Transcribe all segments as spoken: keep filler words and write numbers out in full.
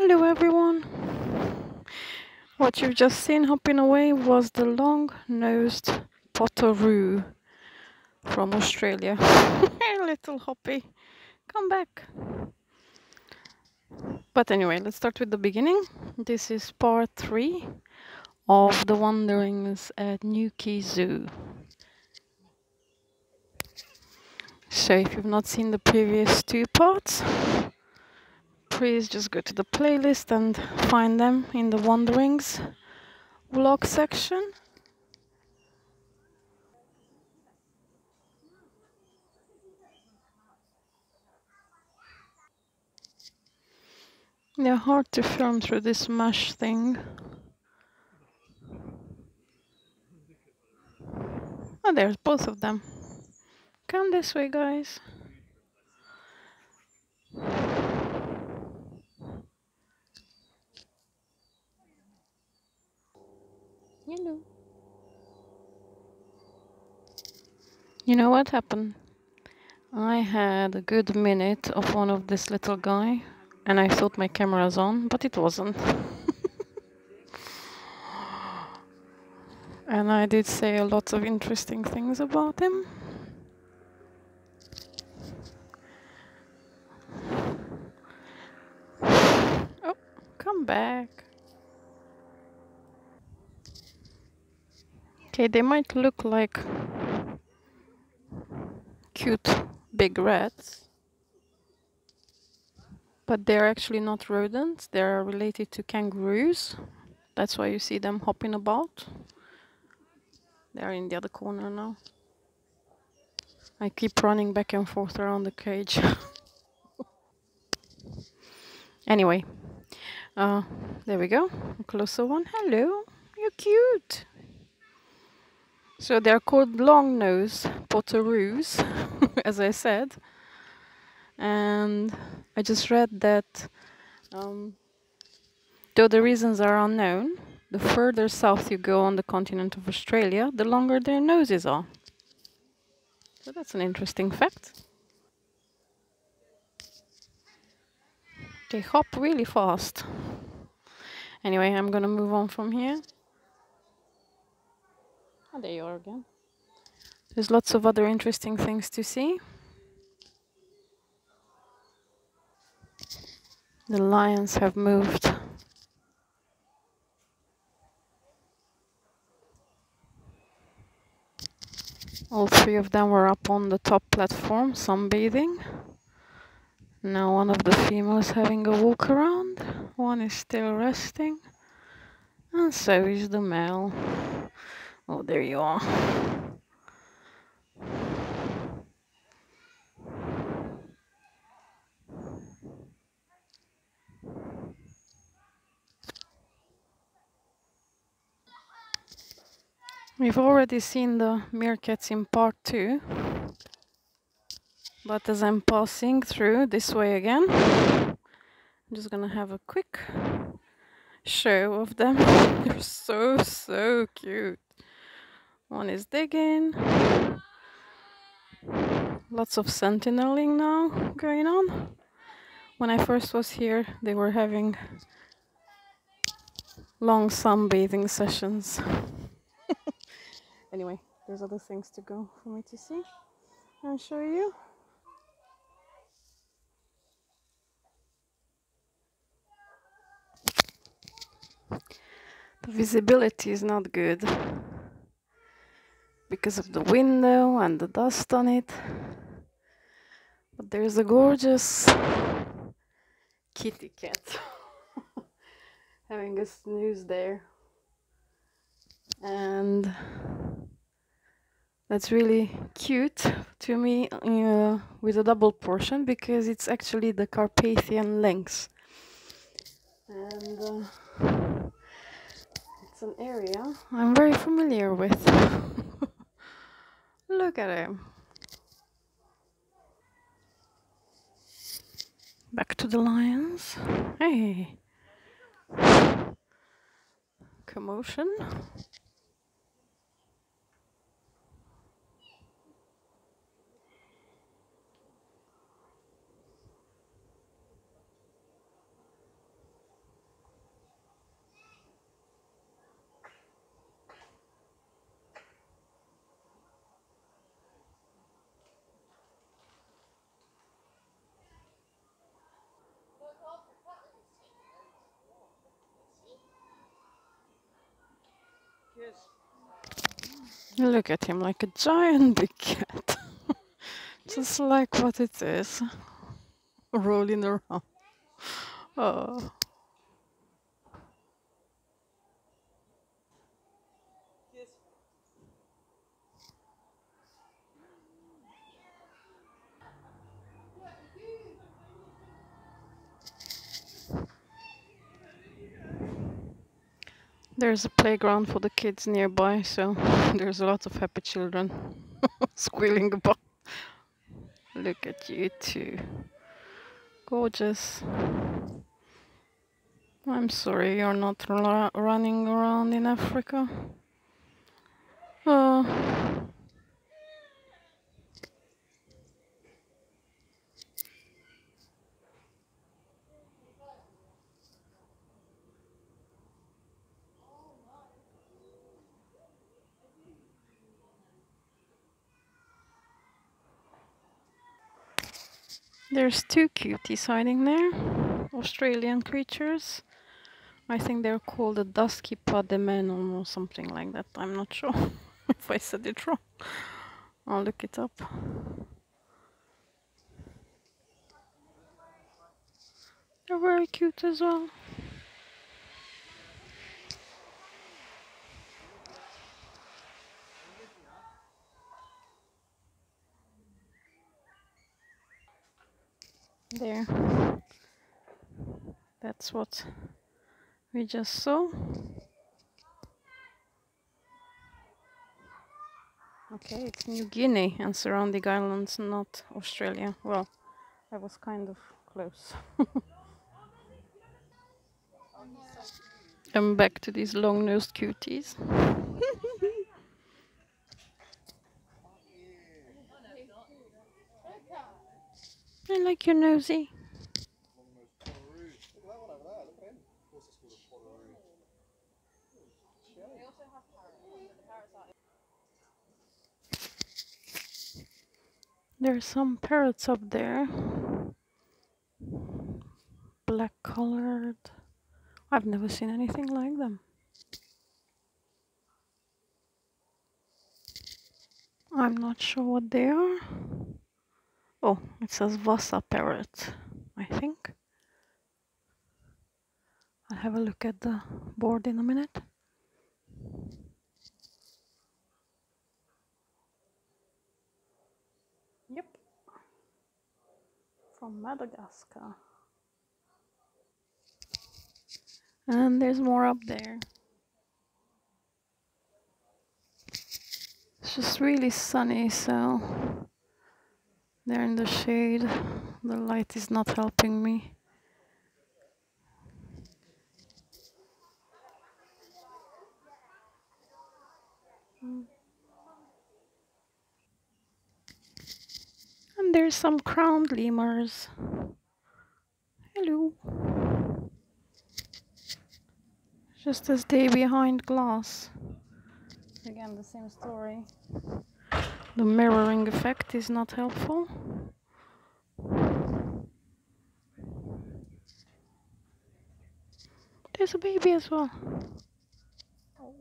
Hello everyone! What you've just seen hopping away was the long-nosed potoroo from Australia. Little hoppy, come back! But anyway, let's start with the beginning. This is part three of the wanderings at Newquay Zoo. So if you've not seen the previous two parts, please just go to the playlist and find them in the Wanderings vlog section. They're hard to film through this mesh thing. Oh, there's both of them. Come this way, guys. Hello. You know what happened? I had a good minute of one of this little guy and I thought my camera's on, but it wasn't. And I did say a lot of interesting things about him. Come back. Okay, they might look like cute big rats, but they're actually not rodents. They're related to kangaroos. That's why you see them hopping about. They're in the other corner now. I keep running back and forth around the cage. Anyway. Uh, there we go, a closer one. Hello, you're cute. So they're called long-nosed potoroos, as I said. And I just read that, um, though the reasons are unknown, the further south you go on the continent of Australia, the longer their noses are. So that's an interesting fact. They hop really fast. Anyway, I'm gonna move on from here. Oh, there you are again. There's lots of other interesting things to see. The lions have moved. All three of them were up on the top platform, sunbathing. Now one of the females having a walk around, one is still resting, and so is the male. Oh, there you are. We've already seen the meerkats in part two. But as I'm passing through this way again, I'm just gonna have a quick show of them. They're so, so cute. One is digging. Lots of sentineling now going on. When I first was here, they were having long sunbathing sessions. Anyway, there's other things to go for me to see and show you. The visibility is not good because of the window and the dust on it, but there's a gorgeous kitty cat having a snooze there, and that's really cute to me, uh, with a double portion, because it's actually the Carpathian Lynx. And uh, it's an area I'm very familiar with. Look at him. Back to the lions. Hey. Commotion. Look at him, like a giant big cat. Just like what it is, rolling around. Oh. There's a playground for the kids nearby, so there's a lot of happy children squealing about. Look at you two. Gorgeous. I'm sorry you're not running around in Africa. Oh. There's two cuties hiding there, Australian creatures. I think they're called the dusky pademelon or something like that. I'm not sure if I said it wrong. I'll look it up. They're very cute as well. There, that's what we just saw. Okay, it's New Guinea and surrounding islands, not Australia. Well, I was kind of close. I'm back to these long-nosed cuties. I like your nosy. There are some parrots up there. Black colored. I've never seen anything like them. I'm not sure what they are. Oh, it says Vasa Parrot, I think. I'll have a look at the board in a minute. Yep. From Madagascar. And there's more up there. It's just really sunny, so... They're in the shade. The light is not helping me. Mm. And there's some crowned lemurs. Hello. Just as they behind glass. Again, the same story. The mirroring effect is not helpful. There's a baby as well. Oh.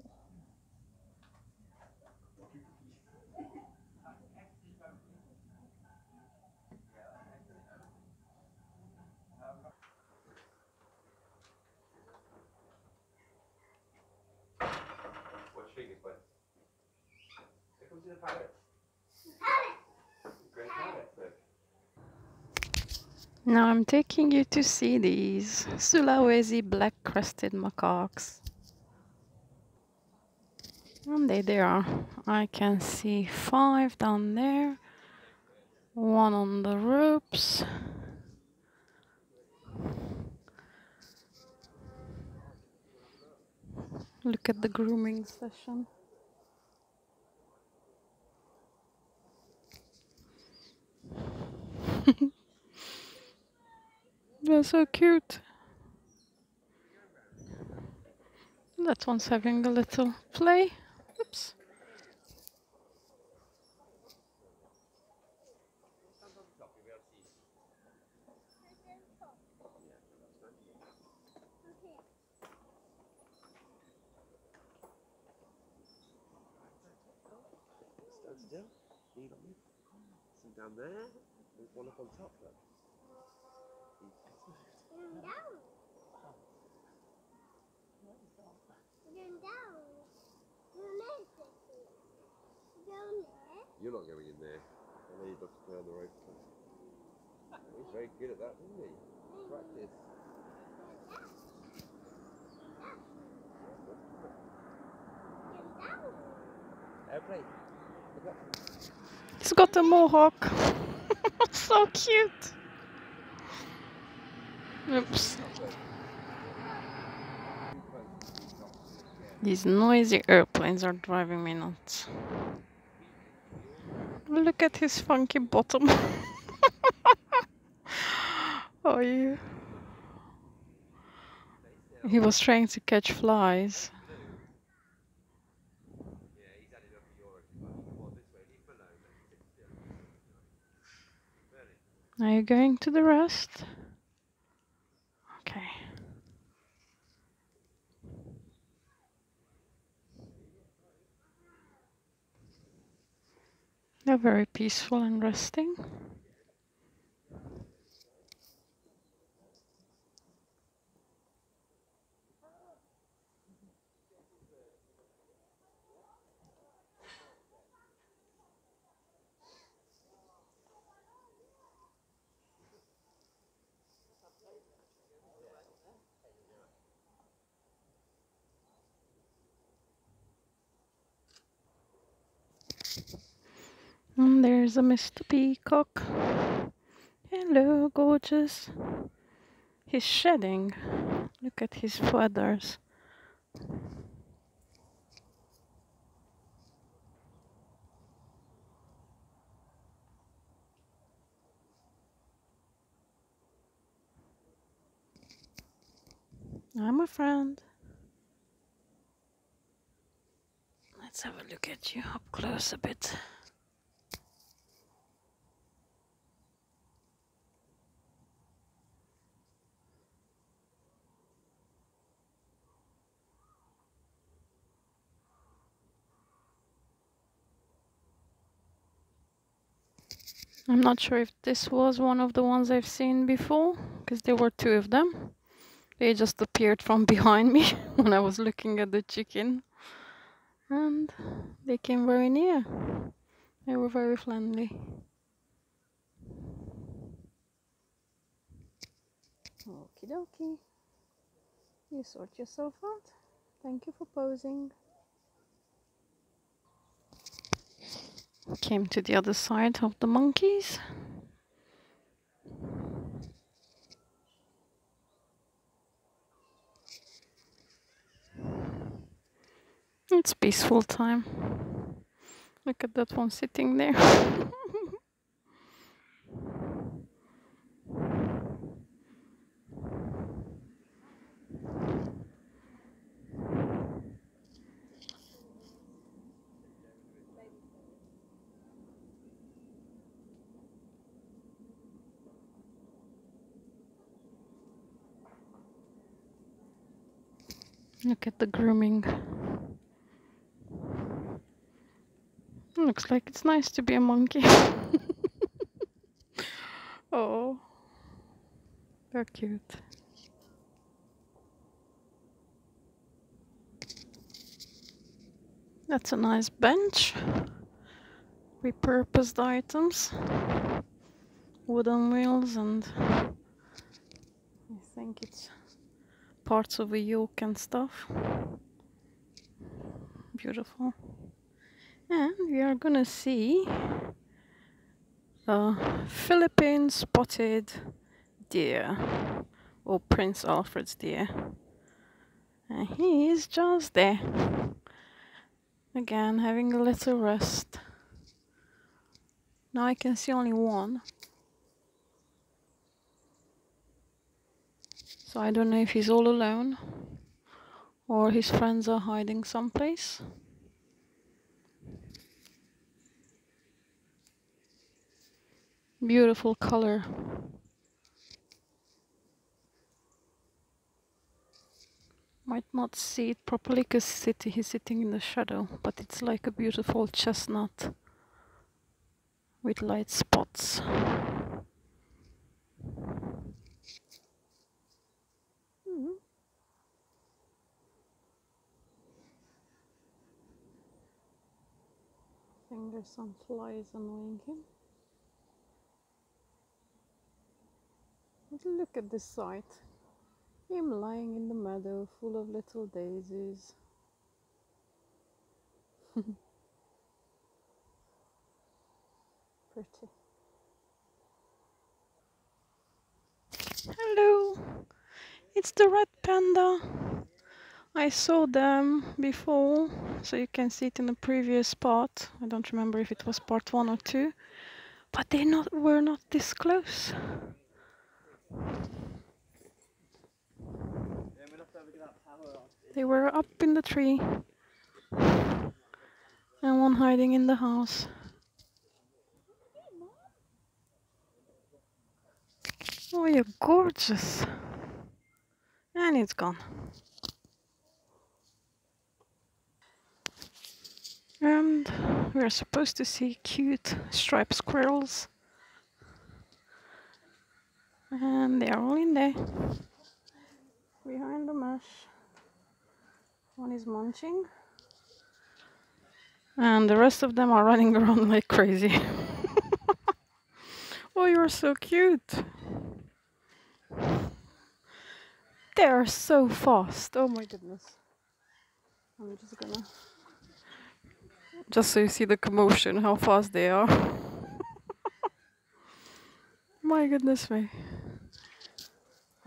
Now I'm taking you to see these Sulawesi black-crested macaques. And there they are. I can see five down there, one on the ropes. Look at the grooming session. They're so cute. That one's having a little play. Oops. still. You got me. Some down there. There's one up on top, look. Down. Down. Down. You're not going in there. And then he looks down the road. He's very good at that, isn't he? Practice. Airplane. Look up. He's got a mohawk. So cute. Oops. These noisy airplanes are driving me nuts. Look at his funky bottom. Oh, yeah. He was trying to catch flies. Are you going to the rest? Okay. They're very peaceful and resting. And there's a Mister Peacock. Hello, gorgeous. He's shedding. Look at his feathers. I'm a friend. Let's have a look at you up close a bit. I'm not sure if this was one of the ones I've seen before, because there were two of them. They just appeared from behind me when I was looking at the chicken. And they came very near. They were very friendly. Okie dokie. You sort yourself out. Thank you for posing. Came to the other side of the monkeys. It's peaceful time. Look at that one sitting there. Look at the grooming. Looks like it's nice to be a monkey. Oh, they're cute. That's a nice bench. Repurposed items. Wooden wheels and I think it's parts of a yoke and stuff. Beautiful. And we are gonna see a Philippine spotted deer, or Prince Alfred's deer. And he is just there. Again, having a little rest. Now I can see only one. So I don't know if he's all alone or his friends are hiding someplace. Beautiful color. Might not see it properly because he's sitting in the shadow, but it's like a beautiful chestnut with light spots. I think there's some flies annoying him. But look at this sight, him lying in the meadow full of little daisies. Pretty. Hello, it's the red panda. I saw them before, so you can see it in a previous part. I don't remember if it was part one or two, but they not were not this close. They were up in the tree and one hiding in the house. Oh, you're gorgeous. And it's gone. And we're supposed to see cute striped squirrels. And they are all in there, behind the mesh. One is munching. And the rest of them are running around like crazy. Oh, you're so cute. They are so fast. Oh my goodness. I'm just gonna... Just so you see the commotion, how fast they are. My goodness me.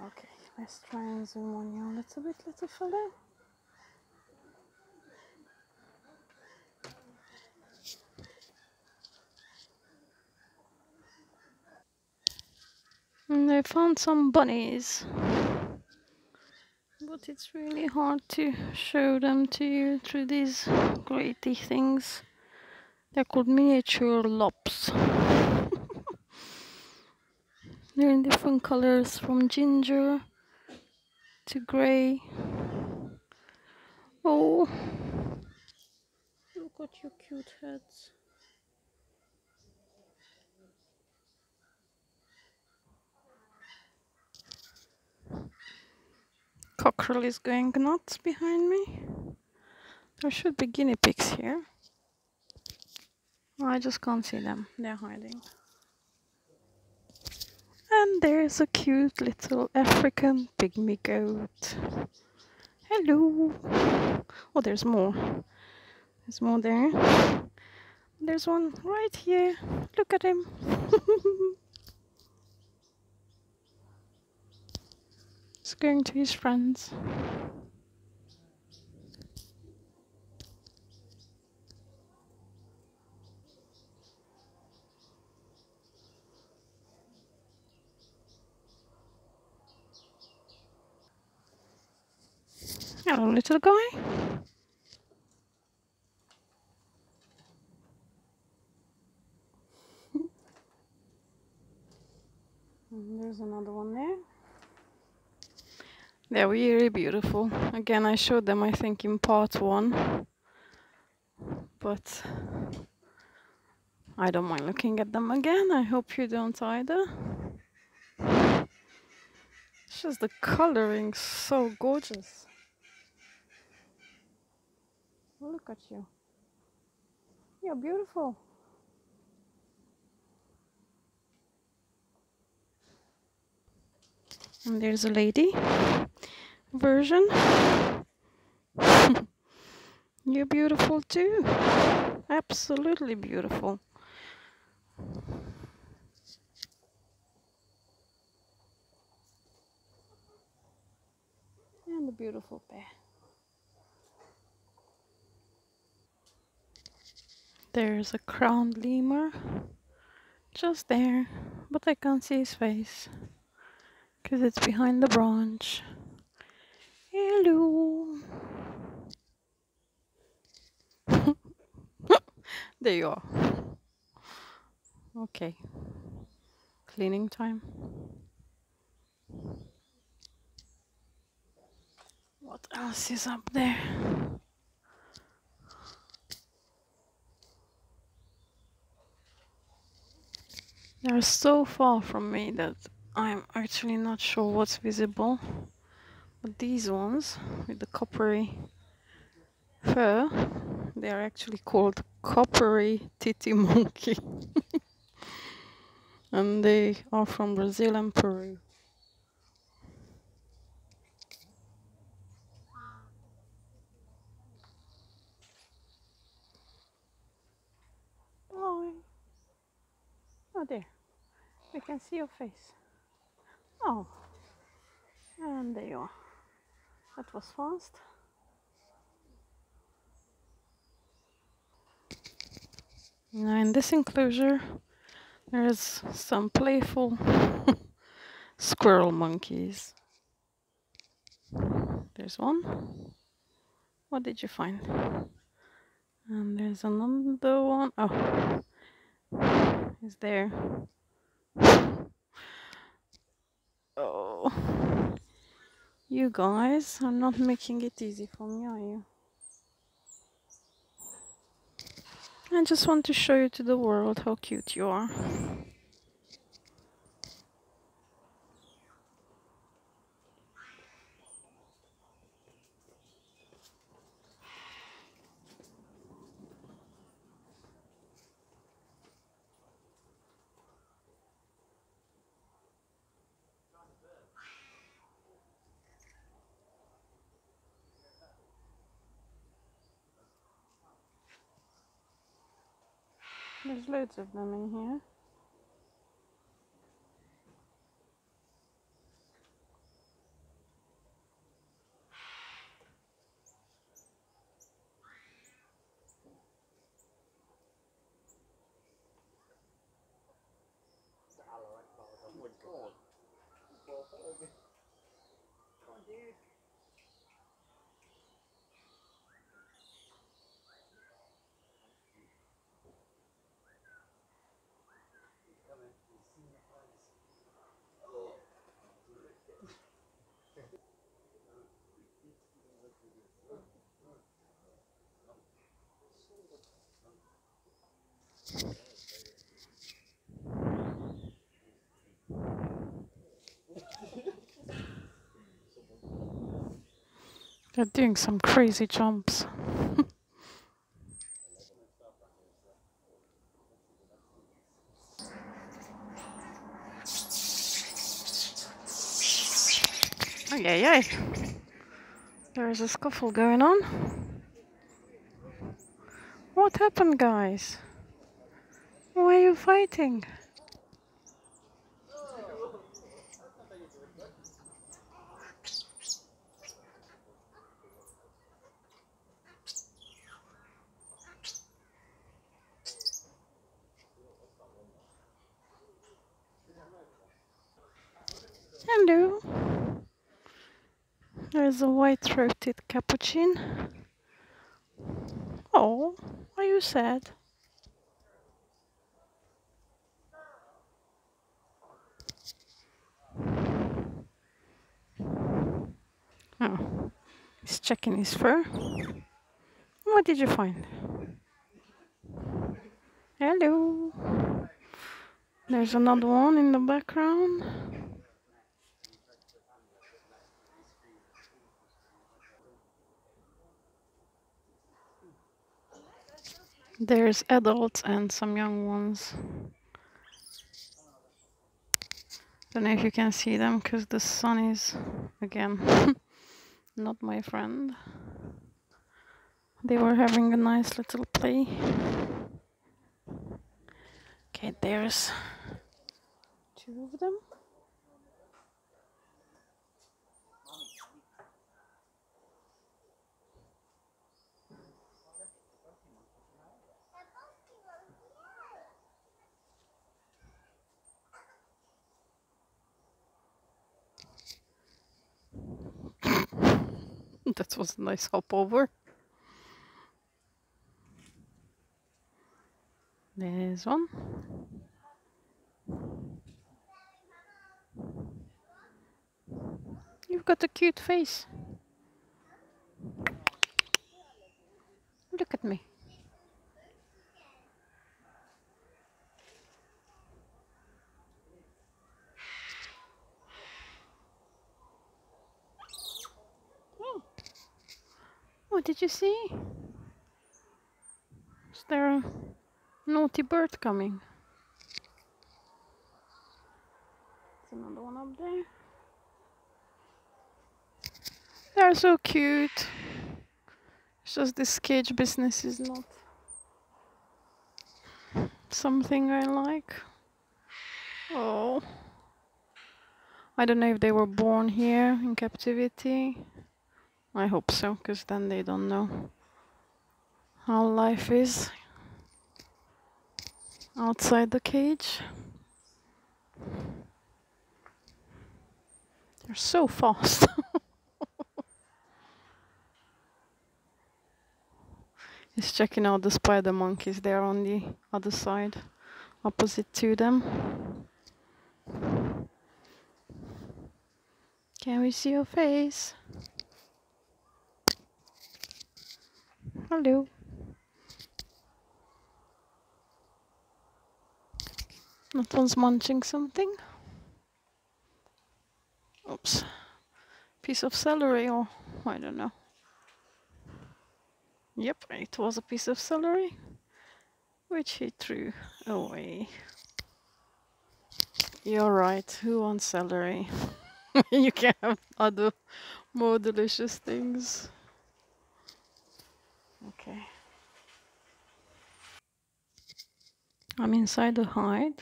Okay, let's try and zoom on you a little bit, little fella. And I found some bunnies, but it's really hard to show them to you through these grating things. They're called miniature lops. They're in different colors, from ginger to grey. Oh, look at your cute heads. Cockerel is going nuts behind me. There should be guinea pigs here. I just can't see them. They're hiding. And there's a cute little African pygmy goat. Hello. Oh, there's more. There's more there. There's one right here. Look at him. He's going to his friends. Hello, little guy. There's another one there. They're really beautiful. Again, I showed them, I think, in part one. But I don't mind looking at them again. I hope you don't either. It's just the coloring so gorgeous. Look at you. You're beautiful. And there's a lady version. You're beautiful too. Absolutely beautiful. And a beautiful bear. There's a crowned lemur just there, but I can't see his face because it's behind the branch. Hello. There you are. Okay, cleaning time. What else is up there? are so far from me that I'm actually not sure what's visible. But these ones with the coppery fur, they are actually called coppery titi monkey. And they are from Brazil and Peru. Oh, oh, there. We can see your face. Oh, and there you are. That was fast. Now in this enclosure, there's some playful squirrel monkeys. There's one. What did you find? And there's another one. Oh, it's there. Oh, you guys are not making it easy for me, are you? I just want to show you to the world how cute you are. There's loads of them in here. They're doing some crazy jumps. Ay, ay, ay. There is a scuffle going on. What happened, guys? Why are you fighting? Hello. There's a white-throated capuchin. Oh, are you sad? Oh, he's checking his fur. What did you find? Hello. There's another one in the background. There's adults and some young ones. Don't know if you can see them because the sun is, again, not my friend. They were having a nice little play. Okay, there's two of them. That was a nice hop over. There's one. You've got a cute face. Look at me. Oh, did you see? Is there a naughty bird coming? There's another one up there. They're so cute. It's just this cage business is not something I like. Oh. I don't know if they were born here in captivity. I hope so, because then they don't know how life is outside the cage. They're so fast. He's checking out the spider monkeys. They're on the other side, opposite to them. Can we see your face? Hello. That one's munching something. Oops. Piece of celery, or I don't know. Yep, it was a piece of celery, which he threw away. You're right, who wants celery? You can have other more delicious things. Okay. I'm inside the hide,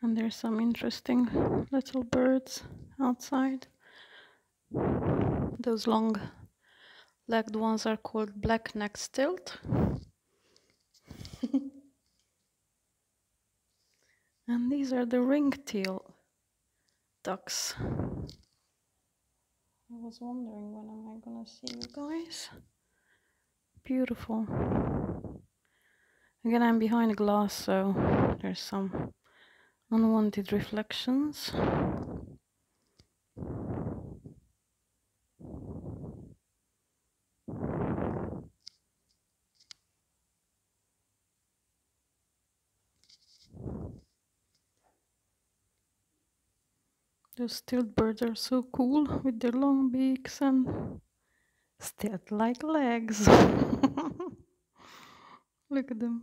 and there's some interesting little birds outside. Those long legged ones are called black-necked stilt. And these are the ring-tailed ducks. I was wondering when am I gonna see you guys. Beautiful. Again, I'm behind a glass, so there's some unwanted reflections. Those stilt birds are so cool with their long beaks and stilt-like legs. Look at them.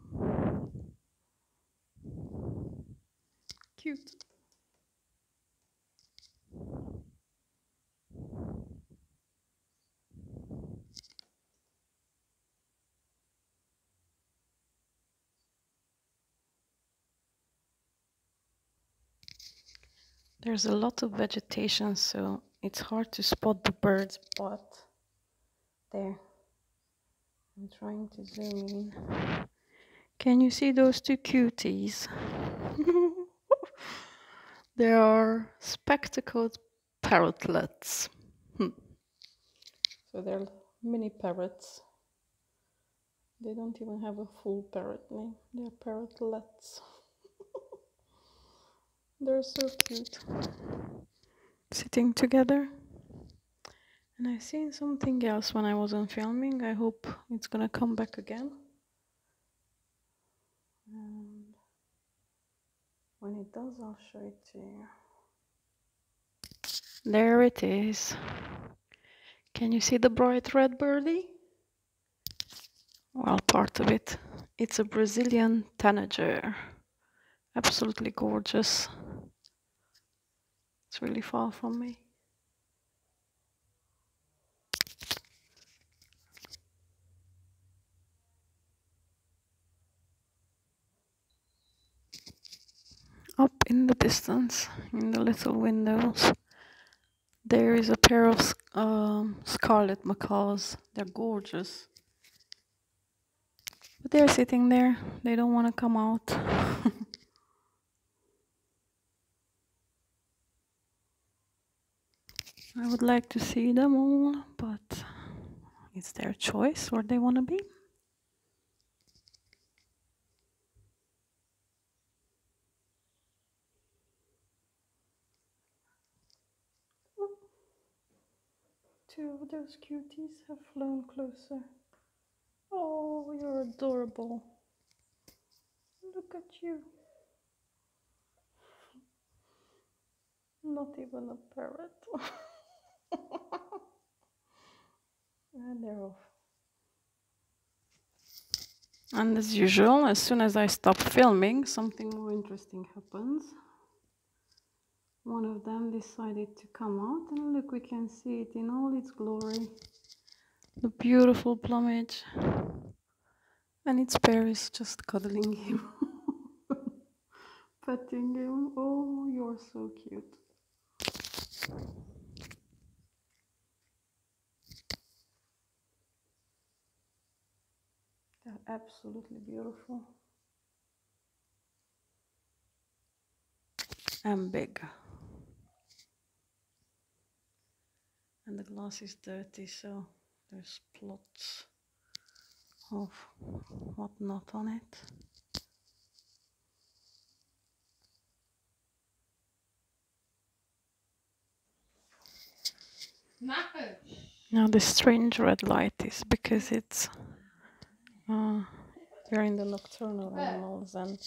Cute. There's a lot of vegetation, so it's hard to spot the birds, but there. I'm trying to zoom in. Can you see those two cuties? They are spectacled parrotlets. Hmm. So they're mini parrots. They don't even have a full parrot name. They're parrotlets. They're so cute, sitting together. And I seen something else when I wasn't filming. I hope it's gonna come back again. And when it does, I'll show it to you. There it is. Can you see the bright red birdie? Well, part of it. It's a Brazilian tanager. Absolutely gorgeous. It's really far from me. Up in the distance, in the little windows, there is a pair of um, scarlet macaws. They're gorgeous. But they're sitting there. They don't want to come out. I would like to see them all, but it's their choice where they want to be. Oh. Two of those cuties have flown closer. Oh, you're adorable. Look at you. Not even a parrot. And they're And as usual, as soon as I stop filming, something more interesting happens. One of them decided to come out, and look, we can see it in all its glory. The beautiful plumage. And its pair is just cuddling him. Petting him. Oh, you're so cute. They're absolutely beautiful. And big. And the glass is dirty, so there's plots of whatnot on it. No. Now the strange red light is because it's uh, you're in the nocturnal animals, and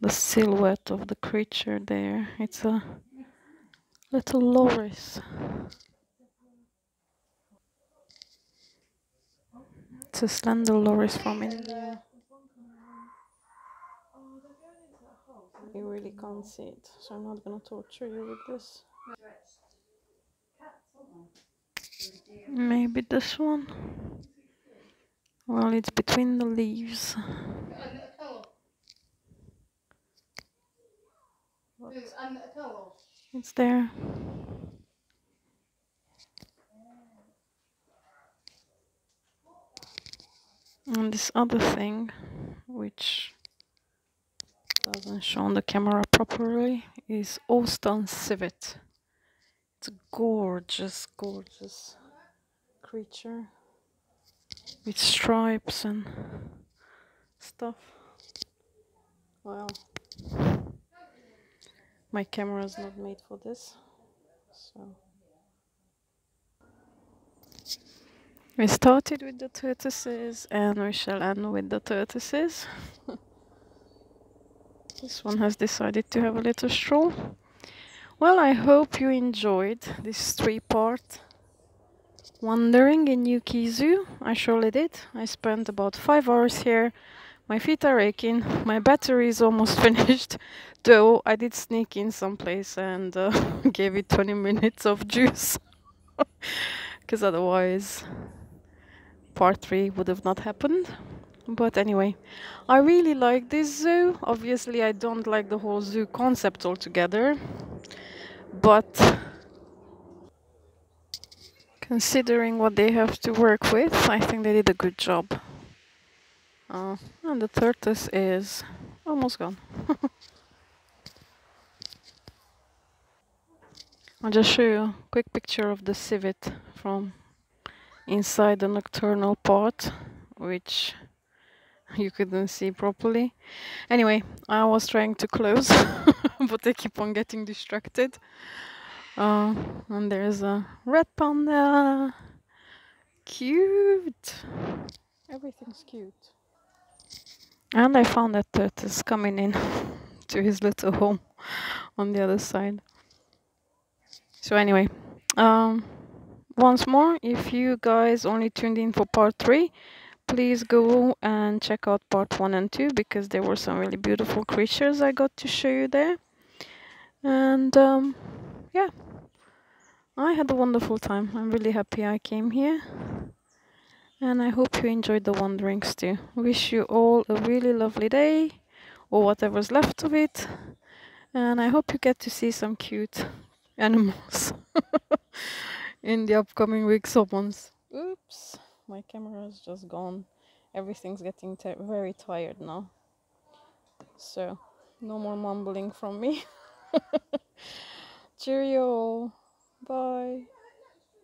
the silhouette of the creature there, it's a little loris. It's a slender loris from India. You really can't see it, so I'm not gonna torture you with this. Maybe this one? Well, it's between the leaves. But it's there. And this other thing, which doesn't show on the camera properly, is Owston's Civet. It's a gorgeous, gorgeous creature with stripes and stuff. Well, my camera's not made for this, so. We started with the tortoises, and we shall end with the tortoises. This one has decided to have a little stroll. Well, I hope you enjoyed this three-part wandering in Newquay Zoo. I surely did. I spent about five hours here. My feet are aching. My battery is almost finished, though I did sneak in someplace and uh, gave it twenty minutes of juice. Because otherwise part three would have not happened. But anyway, I really like this zoo. Obviously I don't like the whole zoo concept altogether, but considering what they have to work with, I think they did a good job. Uh, and the tortoise is almost gone. I'll just show you a quick picture of the civet from inside the nocturnal part, which you couldn't see properly. Anyway, I was trying to close, but I keep on getting distracted. Uh, and there's a red panda. Cute! Everything's cute. And I found that tortoise coming in to his little home on the other side. So anyway, um, once more, if you guys only tuned in for part three, please go and check out part one and two, because there were some really beautiful creatures I got to show you there. And um, yeah, I had a wonderful time. I'm really happy I came here. And I hope you enjoyed the wanderings too. Wish you all a really lovely day, or whatever's left of it. And I hope you get to see some cute animals in the upcoming weeks or months. Oops, my camera's just gone. Everything's getting very tired now, so no more mumbling from me. Cheerio, bye.